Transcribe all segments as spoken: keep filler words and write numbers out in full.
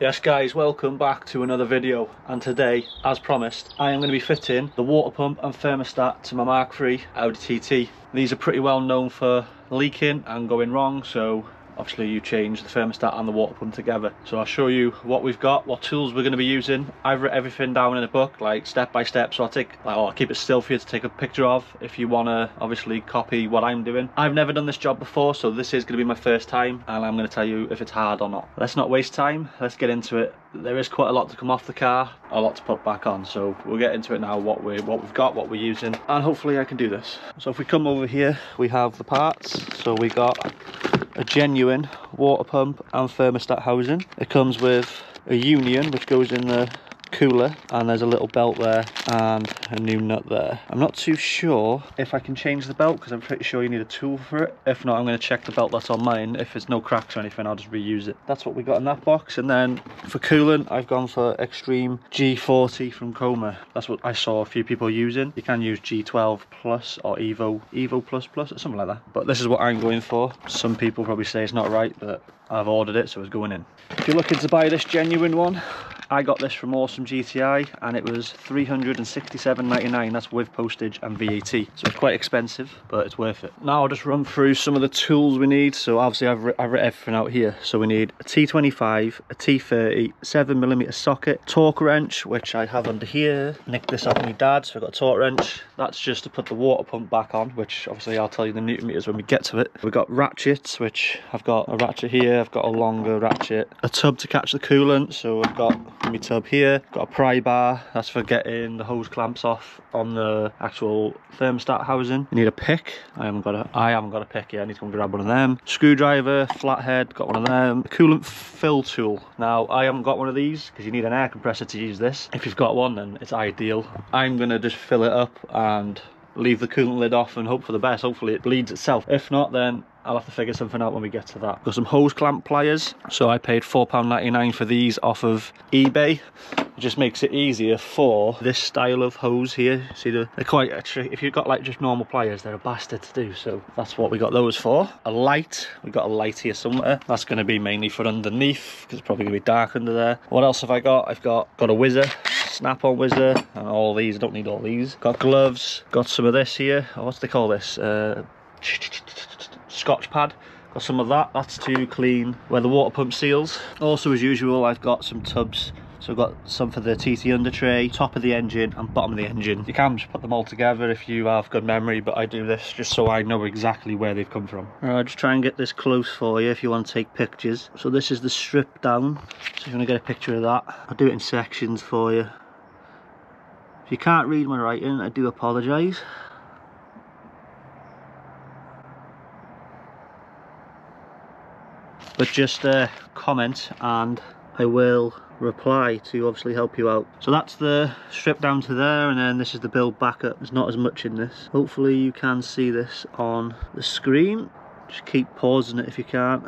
Yes guys, welcome back to another video, and today, as promised, I am going to be fitting the water pump and thermostat to my Mark three Audi T T. These are pretty well known for leaking and going wrong, so obviously you change the thermostat and the water pump together. So I'll show you what we've got, what tools we're going to be using. I've written everything down in a book, like step by step, so I'll, take, like, oh, I'll keep it still for you to take a picture of if you want to obviously copy what I'm doing. I've never done this job before, so this is going to be my first time, and I'm going to tell you if it's hard or not. Let's not waste time, let's get into it. There is quite a lot to come off the car, a lot to put back on, so we'll get into it now, what, we're, what we've got, what we're using, and hopefully I can do this. So if we come over here, we have the parts. So we got a genuine water pump and thermostat housing. It comes with a union which goes in the cooler, and there's a little belt there and a new nut there. I'm not too sure if I can change the belt because I'm pretty sure you need a tool for it. If not, I'm going to check the belt that's on mine. If there's no cracks or anything, I'll just reuse it. That's what we got in that box. And then for coolant, I've gone for Extreme G forty from Koma. That's what I saw a few people using. You can use G twelve Plus or Evo Evo Plus Plus or something like that, but this is what I'm going for. Some people probably say it's not right, but I've ordered it, so it's going in. If you're looking to buy this genuine one, I got this from Awesome G T I, and it was three hundred sixty-seven ninety-nine. That's with postage and V A T, so it's quite expensive, but it's worth it. Now I'll just run through some of the tools we need. So obviously I've written everything out here. So we need a T twenty-five, a T thirty, seven millimeter socket, torque wrench, which I have under here. Nicked this off my dad, so I've got a torque wrench. That's just to put the water pump back on, which obviously I'll tell you the newton meters when we get to it. We've got ratchets, which I've got a ratchet here, I've got a longer ratchet. A tub to catch the coolant, so I've got my tub here. Got a pry bar, that's for getting the hose clamps off on the actual thermostat housing. You need a pick. I haven't got a I haven't got a pick yet. I need to go and grab one of them. Screwdriver, flathead, got one of them. Coolant fill tool. Now I haven't got one of these because you need an air compressor to use this. If you've got one, then it's ideal. I'm gonna just fill it up and leave the coolant lid off and hope for the best. Hopefully it bleeds itself. If not, then I'll have to figure something out when we get to that. Got some hose clamp pliers. So I paid four pounds ninety-nine for these off of eBay. It just makes it easier for this style of hose here. See, they're quite actually, if you've got like just normal pliers, they're a bastard to do. So that's what we got those for. A light. We've got a light here somewhere. That's going to be mainly for underneath because it's probably going to be dark under there. What else have I got? I've got, got a whizzer. Snap-on whizzer and all these. I don't need all these. Got gloves. Got some of this here. Oh, what's they call this? Uh, Scotch pad. Got some of that. That's to clean where the water pump seals. Also, as usual, I've got some tubs. So I've got some for the T T under tray, top of the engine and bottom of the engine. You can just put them all together if you have good memory, but I do this just so I know exactly where they've come from. Alright, just try and get this close for you if you want to take pictures. So this is the strip down, so if you want to get a picture of that, I'll do it in sections for you. If you can't read my writing, I do apologise. But just uh, comment and I will reply to obviously help you out. So that's the strip down to there, and then this is the build back up. There's not as much in this. Hopefully you can see this on the screen. Just keep pausing it if you can't.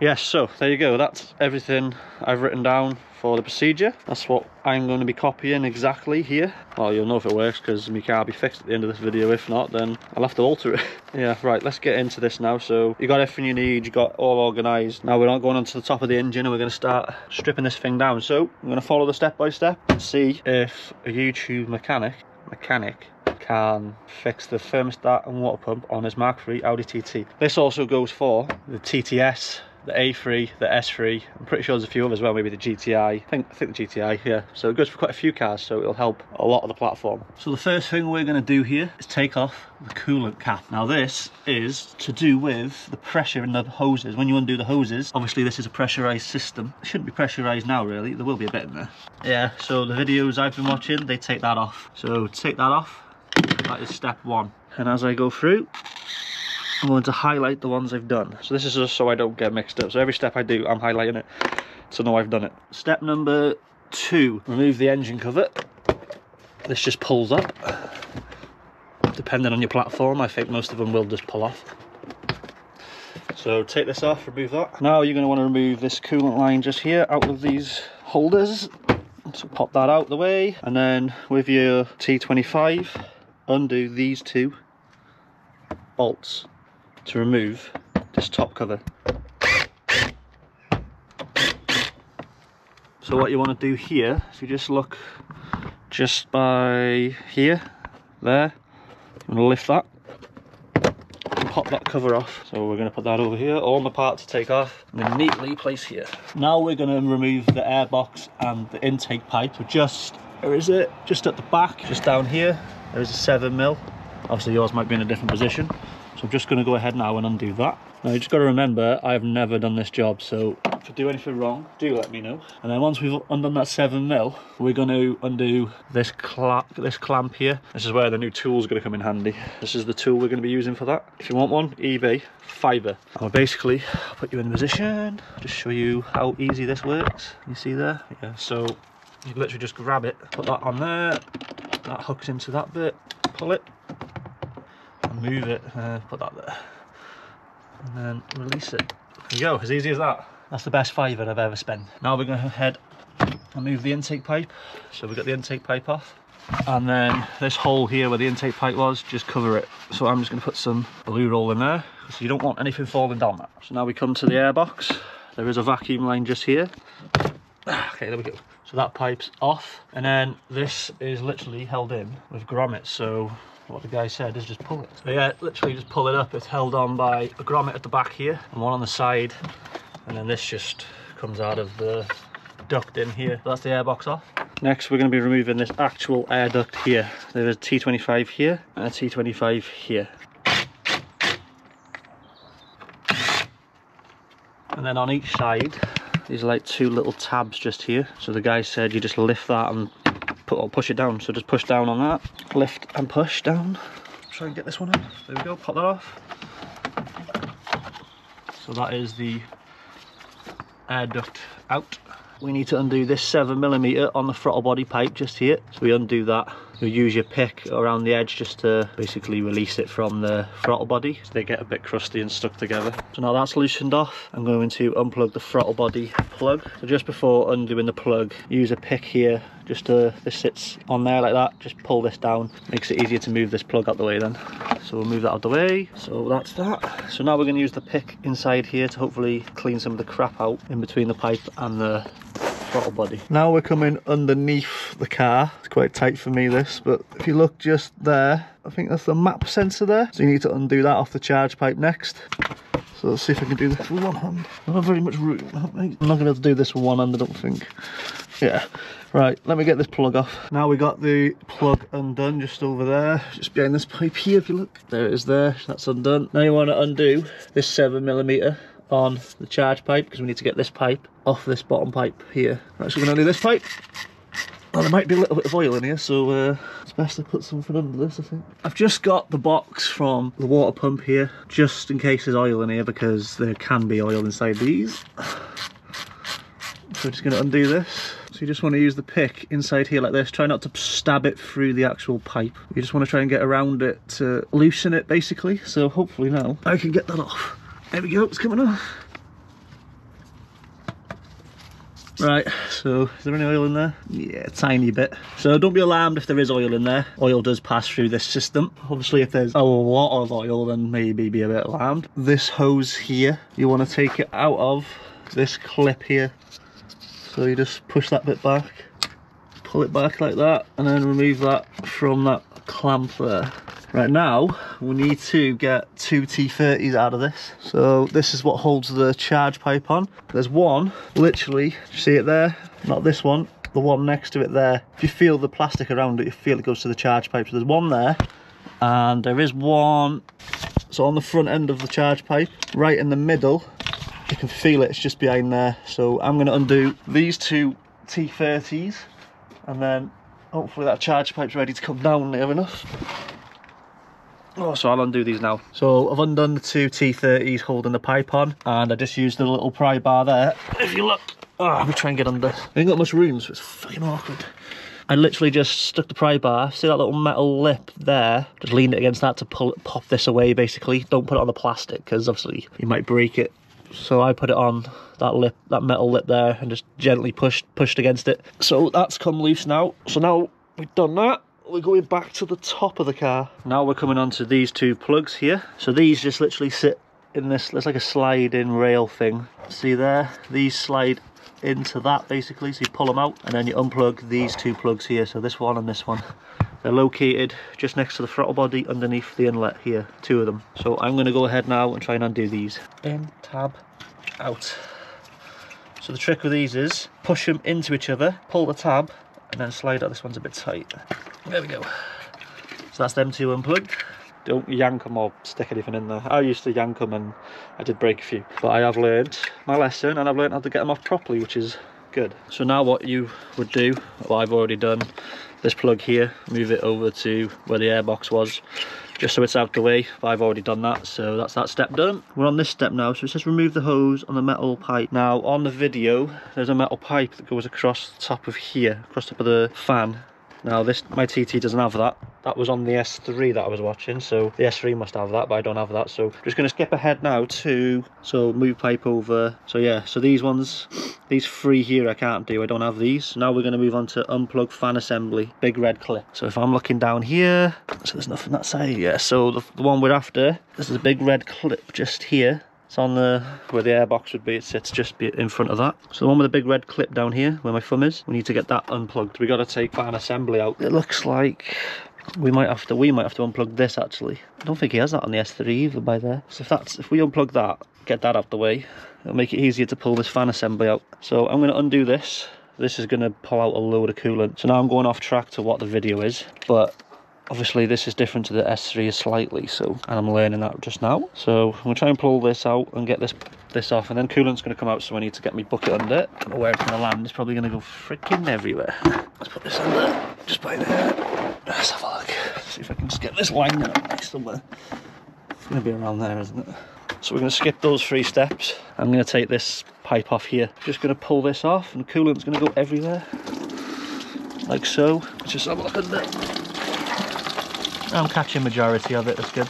Yes, so there you go. That's everything I've written down for the procedure. That's what I'm going to be copying exactly here. Well, you'll know if it works because my car will be fixed at the end of this video. If not, then I'll have to alter it. Yeah, right, let's get into this now. So you got everything you need, you got all organised. Now we're not going onto the top of the engine and we're going to start stripping this thing down. So I'm going to follow the step by step and see if a YouTube mechanic mechanic can fix the thermostat and water pump on his Mark three Audi T T. This also goes for the T T S, the A three, the S three, I'm pretty sure there's a few others as well, maybe the G T I, I think, I think the G T I, yeah. So it goes for quite a few cars, so it'll help a lot of the platform. So the first thing we're going to do here is take off the coolant cap. Now this is to do with the pressure in the hoses. When you undo the hoses, obviously this is a pressurised system. It shouldn't be pressurised now really, there will be a bit in there. Yeah, so the videos I've been watching, they take that off. So take that off, that is step one. And as I go through, I'm going to highlight the ones I've done. So this is just so I don't get mixed up. So every step I do, I'm highlighting it to know I've done it. Step number two, remove the engine cover. This just pulls up. Depending on your platform, I think most of them will just pull off. So take this off, remove that. Now you're going to want to remove this coolant line just here out of these holders. So pop that out the way. And then with your T twenty-five, undo these two bolts to remove the this top cover. So what you want to do here, if you just look just by here, there, I'm gonna lift that and pop that cover off. So we're gonna put that over here, all my parts to take off and then neatly place here. Now we're gonna remove the air box and the intake pipe. So just, where is it? Just at the back, just down here, there is a seven mil. Obviously yours might be in a different position. So I'm just gonna go ahead now and undo that. Now you just gotta remember, I've never done this job, so if I do anything wrong, do let me know. And then once we've undone that seven mil, we're going to undo this clamp, this clamp here. This is where the new tool's going to come in handy. This is the tool we're going to be using for that. If you want one, eBay, Fiverr. I'll basically put you in position, just show you how easy this works. You see there? Yeah, so you literally just grab it, put that on there, that hooks into that bit, pull it, and move it, uh, put that there, and then release it. There you go, as easy as that. That's the best fiver I've ever spent. Now we're going to head and move the intake pipe. So we've got the intake pipe off. And then this hole here where the intake pipe was, just cover it. So I'm just going to put some blue roll in there, because you don't want anything falling down that. So now we come to the air box. There is a vacuum line just here. Okay, there we go. So that pipe's off. And then this is literally held in with grommets. So what the guy said is just pull it. So yeah, literally just pull it up. It's held on by a grommet at the back here and one on the side. And then this just comes out of the duct in here. That's the air box off. Next, we're going to be removing this actual air duct here. There is a T twenty-five here and a T twenty-five here. And then on each side, these are like two little tabs just here. So the guy said you just lift that and put or push it down. So just push down on that. Lift and push down. Try and get this one off. There we go, pop that off. So that is the air duct out. We need to undo this seven millimeter on the throttle body pipe just here. So we undo that. You'll use your pick around the edge just to basically release it from the throttle body. So they get a bit crusty and stuck together. So now that's loosened off, I'm going to unplug the throttle body plug. So just before undoing the plug, use a pick here. Just to, this sits on there like that. Just pull this down. Makes it easier to move this plug out the way then. So we'll move that out of the way. So that's that. So now we're going to use the pick inside here to hopefully clean some of the crap out in between the pipe and the throttle body. Now we're coming underneath the car. It's quite tight for me this, but if you look just there, I think that's the map sensor there. So you need to undo that off the charge pipe next. So let's see if I can do this with one hand. I don't have very much room. I'm not going to be able to do this with one hand, I don't think. Yeah. Right, let me get this plug off. Now we got the plug undone just over there, just behind this pipe here if you look. There it is there, that's undone. Now you want to undo this seven millimeter on the charge pipe, because we need to get this pipe off this bottom pipe here. Right, so we're going to do this pipe. Well, there might be a little bit of oil in here, so uh, it's best to put something under this, I think. I've just got the box from the water pump here, just in case there's oil in here, because there can be oil inside these. So we're just going to undo this. So you just want to use the pick inside here like this. Try not to stab it through the actual pipe. You just want to try and get around it to loosen it, basically. So hopefully now I can get that off. There we go, it's coming off. Right, so is there any oil in there? Yeah, a tiny bit. So don't be alarmed if there is oil in there. Oil does pass through this system. Obviously, if there's a lot of oil, then maybe be a bit alarmed. This hose here, you want to take it out of this clip here. So you just push that bit back, pull it back like that, and then remove that from that clamp there. Right, now we need to get two T thirties out of this. So this is what holds the charge pipe on. There's one, literally, see it there? Not this one, the one next to it there. If you feel the plastic around it, you feel it goes to the charge pipe. So there's one there, and there is one, so on the front end of the charge pipe, right in the middle, you can feel it, it's just behind there. So I'm gonna undo these two T thirties, and then hopefully that charge pipe's ready to come down near enough. Oh, so I'll undo these now. So I've undone the two T thirties holding the pipe on, and I just used the little pry bar there. If you look, oh, I'm gonna try and get under. I ain't got much room, so it's fucking awkward. I literally just stuck the pry bar, see that little metal lip there? Just leaned it against that to pull, pop this away, basically. Don't put it on the plastic, because obviously you might break it. So I put it on that lip, that metal lip there, and just gently pushed, pushed against it. So that's come loose now. So now we've done that. We're going back to the top of the car. Now we're coming onto these two plugs here. So these just literally sit in this, there's like a slide-in rail thing. See there? These slide into that basically, so you pull them out and then you unplug these two plugs here, so this one and this one. They're located just next to the throttle body underneath the inlet here, two of them. So I'm going to go ahead now and try and undo these. In, tab, out. So the trick with these is push them into each other, pull the tab and then slide out. This one's a bit tight. There we go. So that's them two unplugged. Don't yank them or stick anything in there. I used to yank them and I did break a few, but I have learned my lesson and I've learned how to get them off properly, which is good. So now what you would do, well, I've already done this plug here, move it over to where the airbox was, just so it's out the way, but I've already done that, so that's that step done. We're on this step now, so it says remove the hose on the metal pipe. Now on the video, there's a metal pipe that goes across the top of here, across the top of the fan. Now this, my T T doesn't have that. That was on the S three that I was watching, so the S three must have that, but I don't have that, so just going to skip ahead now to, so move pipe over. So yeah, so these ones, these three here I can't do, I don't have these. Now we're going to move on to unplug fan assembly, big red clip. So if I'm looking down here, so there's nothing that side, yeah, so the, the one we're after, this is a big red clip just here. It's on the, where the airbox would be, it sits just in front of that. So the one with the big red clip down here, where my thumb is, we need to get that unplugged. We got to take fan assembly out. It looks like we might have to, we might have to unplug this actually. I don't think he has that on the S three either by there. So if that's, if we unplug that, get that out the way, it'll make it easier to pull this fan assembly out. So I'm going to undo this. This is going to pull out a load of coolant. So now I'm going off track to what the video is, but obviously this is different to the S three slightly, so, and I'm learning that just now. So I'm going to try and pull this out and get this this off, and then coolant's going to come out, so I need to get my bucket under it. I don't know where it's going to land, it's probably going to go freaking everywhere. Let's put this under, just by there. Let's have a look, see if I can just get this winding up nice somewhere. It's going to be around there, isn't it? So we're going to skip those three steps. I'm going to take this pipe off here. Just going to pull this off, and coolant's going to go everywhere. Like so. Let's just have a look under it. I'm catching majority of it, that's good.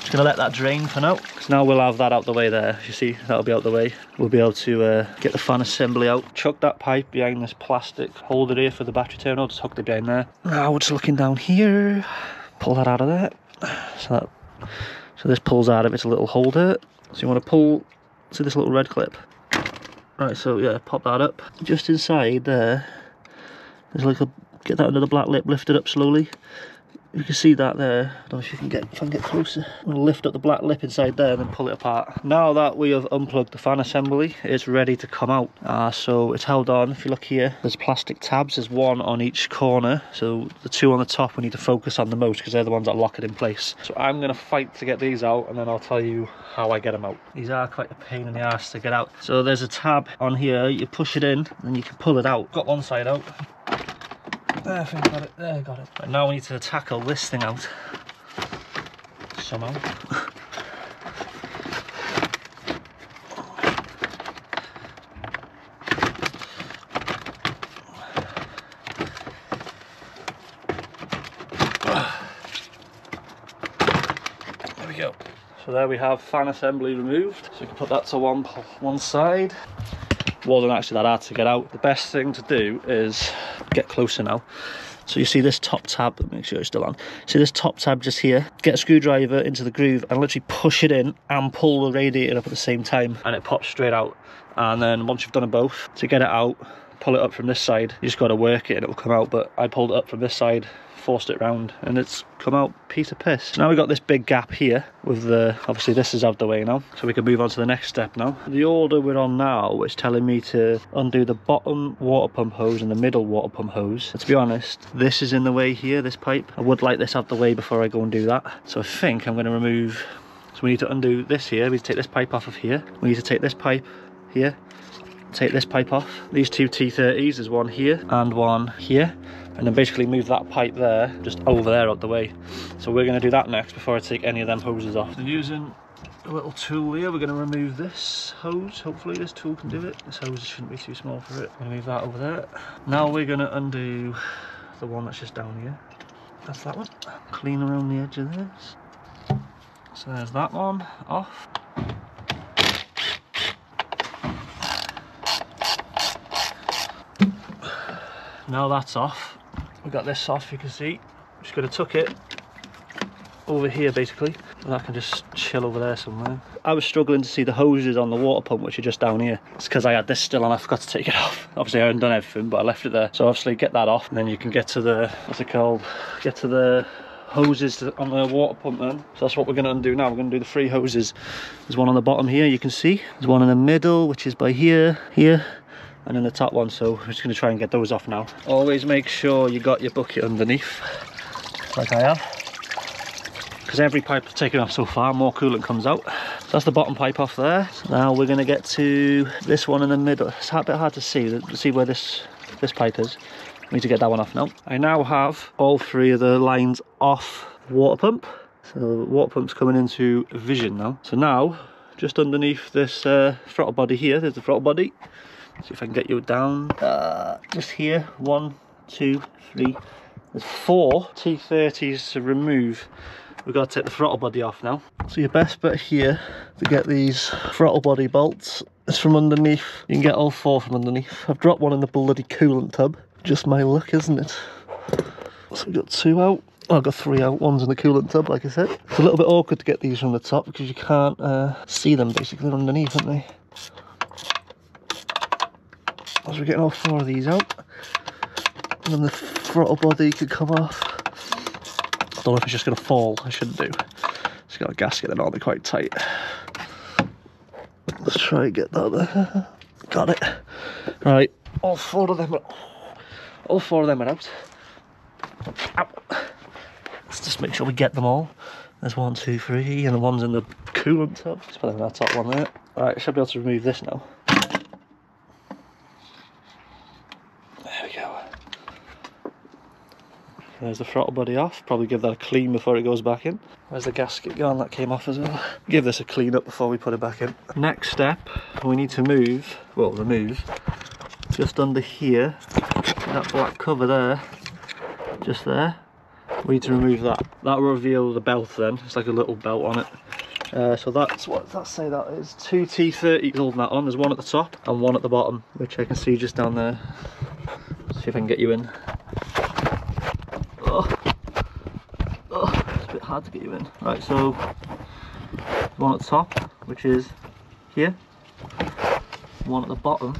Just gonna let that drain for now, because now we'll have that out the way there. You see, that'll be out the way. We'll be able to uh, get the fan assembly out. Chuck that pipe behind this plastic holder here for the battery terminal, just hook it behind there. Now we're just looking down here, pull that out of there. So, that, so this pulls out of its little holder. So you wanna pull to this little red clip. Right, so yeah, pop that up. Just inside there, there's like a, get that under the black lip, lift it up slowly. You can see that there. I don't know if you can get, if I can get closer. I'm gonna lift up the black lip inside there and then pull it apart. Now that we have unplugged the fan assembly, it's ready to come out. Uh, so it's held on, if you look here, there's plastic tabs, there's one on each corner. So the two on the top we need to focus on the most because they're the ones that lock it in place. So I'm gonna fight to get these out and then I'll tell you how I get them out. These are quite a pain in the ass to get out. So there's a tab on here, you push it in and you can pull it out. Got one side out. There, I think I got it. There, I got it. Right, now we need to tackle this thing out somehow. There we go. So there we have fan assembly removed. So we can put that to one one side. Wasn't actually that hard to get out. The best thing to do is get closer now. So you see this top tab, make sure it's still on. See this top tab just here? Get a screwdriver into the groove and literally push it in and pull the radiator up at the same time and it pops straight out. And then once you've done them both, to get it out, pull it up from this side. You just got to work it and it'll come out, but I pulled it up from this side, forced it round, and it's come out piece of piss. Now we've got this big gap here with the, obviously this is out the way now, so we can move on to the next step now. The order we're on now is telling me to undo the bottom water pump hose and the middle water pump hose. And to be honest, this is in the way here, this pipe. I would like this out the way before I go and do that. So I think I'm going to remove, so we need to undo this here, we need to take this pipe off of here, we need to take this pipe here, take this pipe off. These two T thirties, there's one here and one here, and then basically move that pipe there, just over there out the way. So we're going to do that next before I take any of them hoses off. I'm using a little tool here, we're going to remove this hose, hopefully this tool can do it. This hose shouldn't be too small for it. I'm going to move that over there. Now we're going to undo the one that's just down here. That's that one. Clean around the edge of this. So there's that one off. Now that's off, we've got this off, you can see. I'm just going to tuck it over here basically, and that can just chill over there somewhere. I was struggling to see the hoses on the water pump, which are just down here. It's because I had this still and I forgot to take it off. Obviously I hadn't done everything, but I left it there. So obviously get that off and then you can get to the, what's it called, get to the hoses on the water pump then. So that's what we're going to undo now. We're going to do the three hoses. There's one on the bottom here, you can see. There's one in the middle, which is by here, here, and then the top one. So we're just going to try and get those off now. Always make sure you got your bucket underneath, like I have. Because every pipe I've taken off so far, more coolant comes out. So that's the bottom pipe off there. Now we're going to get to this one in the middle. It's a bit hard to see, see where this, this pipe is. We need to get that one off now. I now have all three of the lines off the water pump. So the water pump's coming into vision now. So now, just underneath this uh, throttle body here, there's the throttle body. Let's see if I can get you down. Uh, just here, one, two, three. There's four T thirties to remove. We've got to take the throttle body off now. So your best bet here to get these throttle body bolts is from underneath. You can get all four from underneath. I've dropped one in the bloody coolant tub. Just my luck, isn't it? So we've got two out. Oh, I've got three out. One's in the coolant tub, like I said. It's a little bit awkward to get these from the top because you can't uh, see them basically underneath, aren't they? So we're getting all four of these out. And then the throttle body could come off. I don't know if it's just going to fall. I shouldn't do. It's got a gasket and all, they're quite tight. Let's try and get that there. Got it. Right, all four of them are, all four of them are out. Ow. Let's just make sure we get them all. There's one, two, three, and the one's in the coolant tub. Let's put them in that top one there. Alright, I should be able to remove this now. There's the throttle body off. Probably give that a clean before it goes back in. Where's the gasket gone? That came off as well. Give this a clean up before we put it back in. Next step, we need to move, well remove, just under here, that black cover there, just there. We need to remove that. That will reveal the belt then. It's like a little belt on it. Uh, so that's what does that say that is? Two T thirties holding that on. There's one at the top and one at the bottom, which I can see just down there. See if I can get you in. Hard to get you in. Right, so one at the top, which is here, one at the bottom,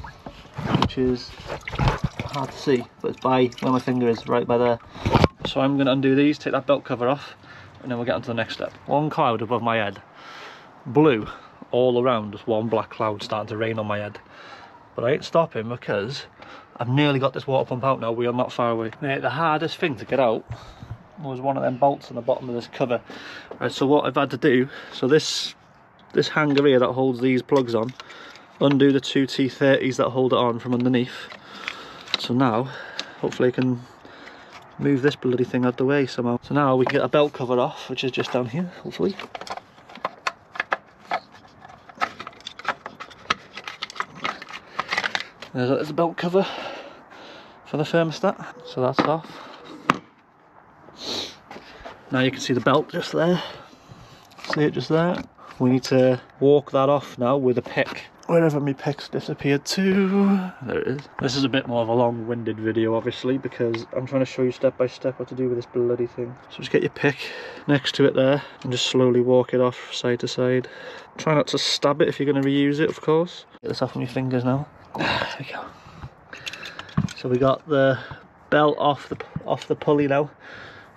which is hard to see, but it's by where my finger is, right by there. So I'm going to undo these, take that belt cover off, and then we'll get on to the next step. One cloud above my head, blue all around, just one black cloud starting to rain on my head. But I ain't stopping because I've nearly got this water pump out now, we are not far away. Now, the hardest thing to get out was one of them bolts on the bottom of this cover. Right, so what I've had to do, so this this hanger here that holds these plugs on, undo the two T thirties that hold it on from underneath. So now, hopefully I can move this bloody thing out of the way somehow. So now we can get a belt cover off, which is just down here, hopefully. There's a, there's a belt cover for the thermostat, so that's off. Now you can see the belt just there, see it just there. We need to walk that off now with a pick. Wherever my pick's disappeared to, there it is. This is a bit more of a long-winded video obviously because I'm trying to show you step by step what to do with this bloody thing. So just get your pick next to it there and just slowly walk it off side to side. Try not to stab it if you're going to reuse it, of course. Get this off on your fingers now. There we go. So we got the belt off the, off the pulley now.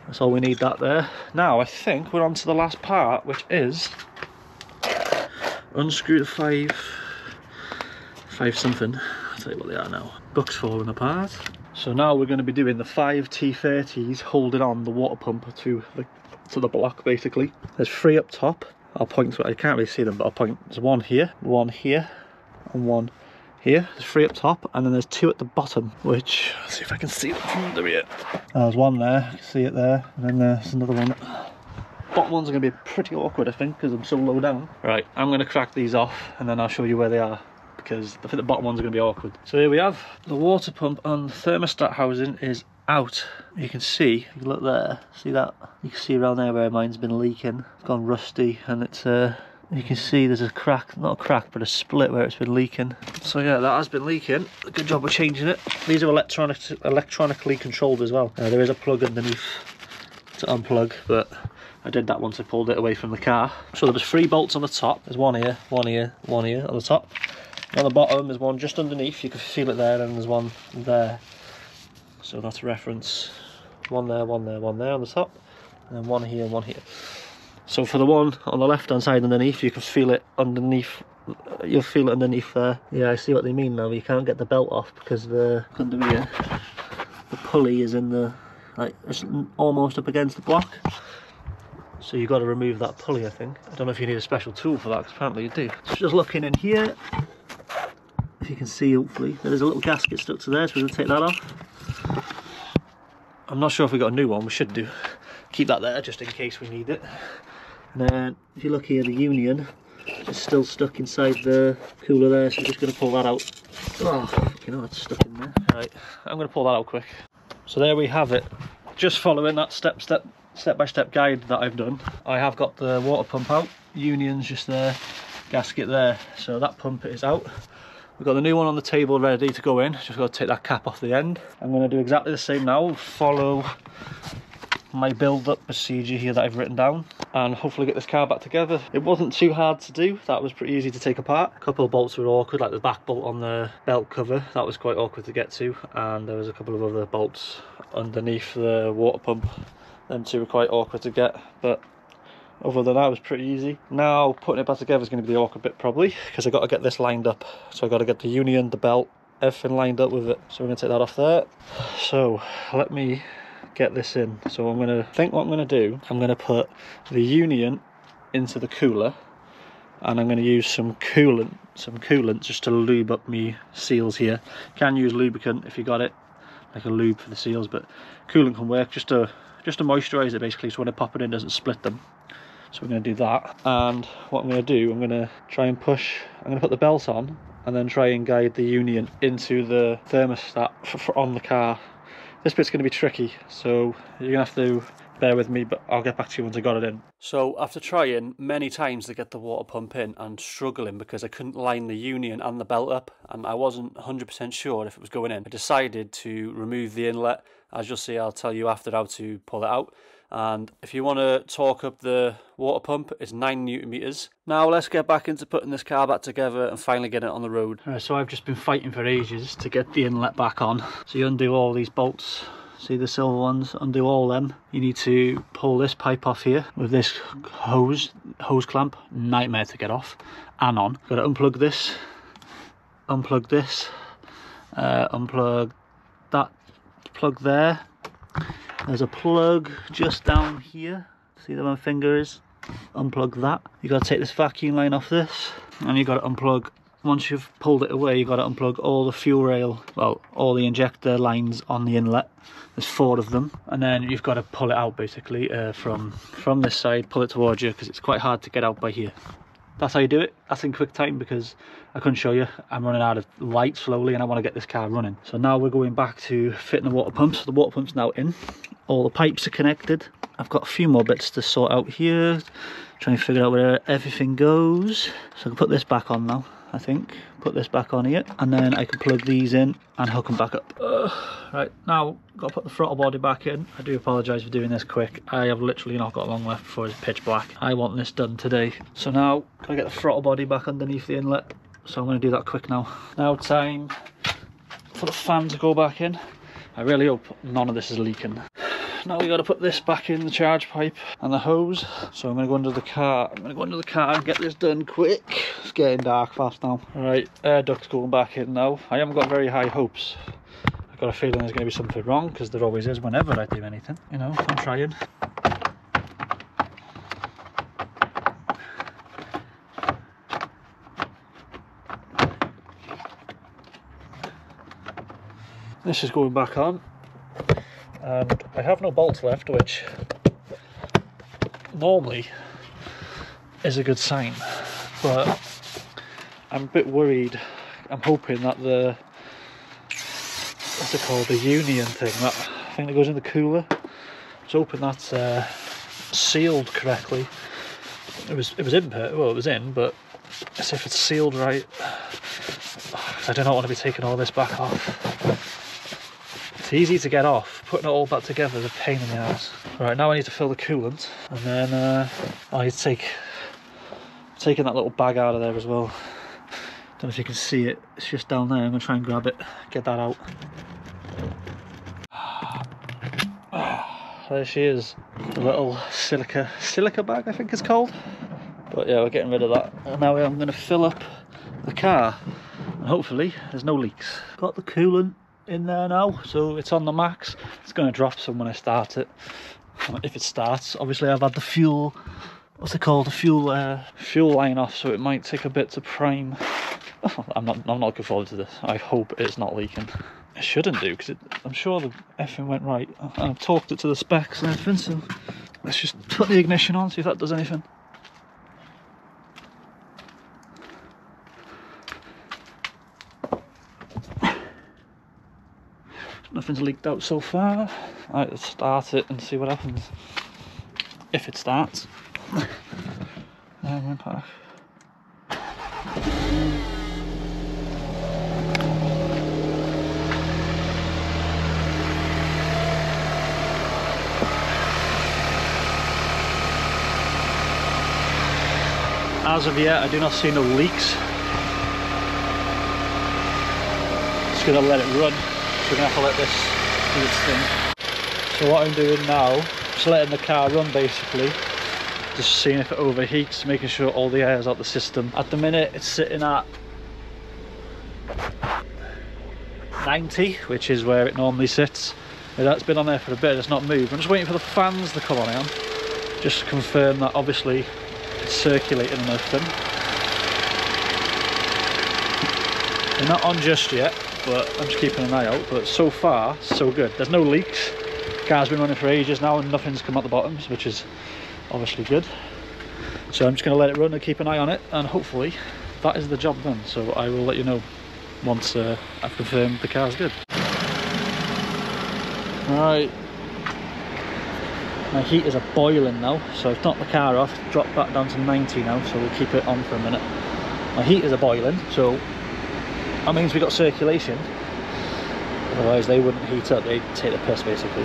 That's all we need that there. Now I think we're on to the last part, which is unscrew the five, five something, I'll tell you what they are now. Book's falling apart. So now we're going to be doing the five T thirties holding on the water pump to the, to the block basically. There's three up top, I'll point to it, I can't really see them but I'll point, there's one here, one here and one here. There's three up top and then there's two at the bottom, which let's see if I can see them from under here. There's one there, you can see it there, and then there's another one. Bottom ones are going to be pretty awkward I think because I'm so low down. Right, I'm going to crack these off and then I'll show you where they are because I think the bottom ones are going to be awkward. So here we have the water pump and thermostat housing is out. You can see, you can look there, see that? You can see around there where mine's been leaking. It's gone rusty and it's uh, you can see there's a crack, not a crack, but a split where it's been leaking. So yeah, that has been leaking. Good job of changing it. These are electronic, electronically controlled as well. Uh, there is a plug underneath to unplug, but I did that once I pulled it away from the car. So there was three bolts on the top. There's one here, one here, one here on the top. And on the bottom there's one just underneath, you can feel it there, and there's one there. So that's a reference. One there, one there, one there on the top, and one here and one here. So for the one on the left hand side underneath, you can feel it underneath, you'll feel it underneath there. Yeah, I see what they mean now, you can't get the belt off because the under here, the pulley is in the, like, it's almost up against the block. So you've got to remove that pulley, I think. I don't know if you need a special tool for that, because apparently you do. So just looking in here, if you can see hopefully, there's a little gasket stuck to there, so we're going to take that off. I'm not sure if we got a new one, we should do. Keep that there just in case we need it. And then if you look here, the union is still stuck inside the cooler there, so we're just going to pull that out. Oh, fucking hell, it's stuck in there. Right, I'm going to pull that out quick. So there we have it. Just following that step, step, step by step guide that I've done. I have got the water pump out, union's just there, gasket there, so that pump is out. We've got the new one on the table ready to go in, just got to take that cap off the end. I'm going to do exactly the same now, follow my build-up procedure here that I've written down, and hopefully get this car back together. It wasn't too hard to do, that was pretty easy to take apart. A couple of bolts were awkward, like the back bolt on the belt cover, that was quite awkward to get to, and there was a couple of other bolts underneath the water pump, them two were quite awkward to get, but other than that it was pretty easy. Now putting it back together is going to be the awkward bit probably, because I've got to get this lined up, so I've got to get the union, the belt, everything lined up with it, so we're going to take that off there. So let me get this in. So I'm going to think what I'm going to do, I'm going to put the union into the cooler, and I'm going to use some coolant some coolant just to lube up me seals here. You can use lubricant if you got it, like a lube for the seals, but coolant can work just to just to moisturize it basically, so when I pop it in it doesn't split them. So we're going to do that, and what I'm going to do, I'm going to try and push, I'm going to put the belt on and then try and guide the union into the thermostat for, for on the car. This bit's going to be tricky, so you're going to have to bear with me, but I'll get back to you once I got it in. So after trying many times to get the water pump in and struggling because I couldn't line the union and the belt up, and I wasn't one hundred percent sure if it was going in, I decided to remove the inlet. As you'll see, I'll tell you after how to pull it out. And if you want to torque up the water pump, it's nine newton meters. Now let's get back into putting this car back together and finally get it on the road. Alright, so I've just been fighting for ages to get the inlet back on. So you undo all these bolts, see the silver ones, undo all them. You need to pull this pipe off here with this hose, hose clamp, nightmare to get off and on. Got to unplug this, unplug this, uh, unplug that plug there. There's a plug just down here, see where my finger is, unplug that. You've got to take this vacuum line off this, and you've got to unplug, once you've pulled it away, you've got to unplug all the fuel rail, well, all the injector lines on the inlet, there's four of them, and then you've got to pull it out basically uh, from, from this side, pull it towards you, because it's quite hard to get out by here. That's how you do it. That's in quick time because I couldn't show you. I'm running out of light slowly and I want to get this car running. So now we're going back to fitting the water pump. So the water pump's now in. All the pipes are connected. I've got a few more bits to sort out here. Trying to figure out where everything goes. So I can put this back on now, I think. Put this back on here. And then I can plug these in and hook them back up. Uh, right, now I've got to put the throttle body back in. I do apologise for doing this quick. I have literally not got long left before it's pitch black. I want this done today. So now can I get the throttle body back underneath the inlet. So I'm going to do that quick now. Now time for the fan to go back in. I really hope none of this is leaking. Now we got to put this back in the charge pipe and the hose. So I'm going to go under the car. I'm going to go under the car and get this done quick. It's getting dark fast now. Alright, air duct's going back in now. I haven't got very high hopes. I've got a feeling there's going to be something wrong, because there always is whenever I do anything. You know, I'm trying. This is going back on. And I have no bolts left, which normally is a good sign, but I'm a bit worried. I'm hoping that the, what's it called, the union thing, that thing that goes in the cooler, I was hoping that's uh, sealed correctly. It was, it was in, well it was in, but as if it's sealed right. I do not want to be taking all this back off. It's easy to get off. Putting it all back together is a pain in the ass. Right, now I need to fill the coolant, and then uh, I need to take taking that little bag out of there as well. Don't know if you can see it. It's just down there. I'm gonna try and grab it, get that out. There she is, the little silica silica bag, I think it's called. But yeah, we're getting rid of that. And now I'm going to fill up the car, and hopefully there's no leaks. Got the coolant in there now, so it's on the max. It's going to drop some when I start it. If it starts, obviously I've had the fuel, what's it called, the fuel uh, fuel line off, so it might take a bit to prime. Oh, I'm not I'm not looking forward to this. I hope it's not leaking. I shouldn't do, because I'm sure the effing went right. I've talked it to the specs and everything, so let's just put the ignition on, see if that does anything. Nothing's leaked out so far. Alright, let's start it and see what happens. If it starts. There we go. As of yet, I do not see no leaks. Just gonna let it run. We're gonna have to let this do its thing. So what I'm doing now, just letting the car run basically. Just seeing if it overheats, making sure all the air is out the system. At the minute, it's sitting at ninety, which is where it normally sits. That's been on there for a bit, it's not moved. I'm just waiting for the fans to come on out. Just to confirm that obviously circulating and everything. They're not on just yet, but I'm just keeping an eye out. But so far, so good. There's no leaks. Car's been running for ages now and nothing's come out the bottoms, which is obviously good. So I'm just going to let it run and keep an eye on it, and hopefully that is the job done. So I will let you know once uh, I've confirmed the car's good. Right. My heaters are boiling now, so I've knocked the car off, dropped back down to ninety now, so we'll keep it on for a minute. My heaters are boiling, so that means we've got circulation, otherwise they wouldn't heat up, they'd take the piss basically.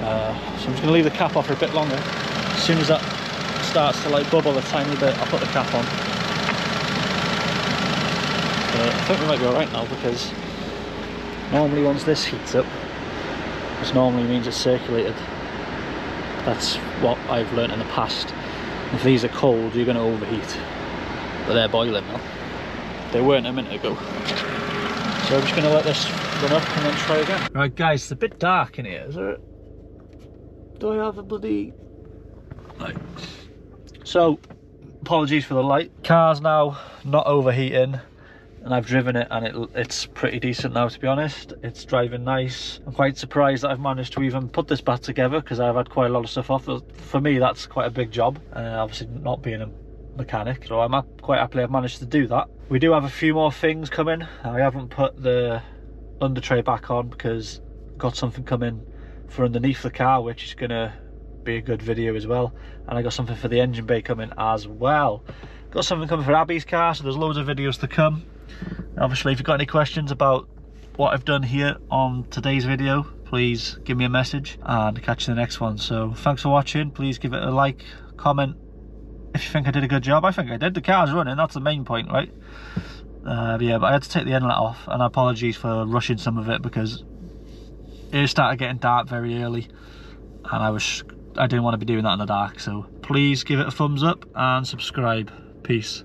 Uh, so I'm just going to leave the cap off for a bit longer. As soon as that starts to like bubble a tiny bit, I'll put the cap on. But I think we might be alright now, because normally once this heats up, which normally means it's circulated. That's what I've learnt in the past. If these are cold, you're going to overheat. But they're boiling now. They weren't a minute ago. So I'm just going to let this run up and then try again. Right guys, it's a bit dark in here, is it? Do I have a bloody... Right. So, apologies for the light. Car's now not overheating. And I've driven it and it, it's pretty decent now, to be honest. It's driving nice. I'm quite surprised that I've managed to even put this back together, because I've had quite a lot of stuff off. For me, that's quite a big job, and uh, obviously not being a mechanic, so I'm quite happily I've managed to do that. We do have a few more things coming. I haven't put the under tray back on because I've got something coming for underneath the car, which is gonna be a good video as well. And I got something for the engine bay coming as well. Got something coming for Abby's car, so there's loads of videos to come. Obviously, if you've got any questions about what I've done here on today's video, please give me a message, and catch you in the next one. So thanks for watching. Please give it a like, comment if you think I did a good job. I think I did. The car's running, that's the main point, right? Uh, yeah, but I had to take the inlet off, and apologies for rushing some of it, because it started getting dark very early and I was I didn't want to be doing that in the dark. So please give it a thumbs up and subscribe. Peace.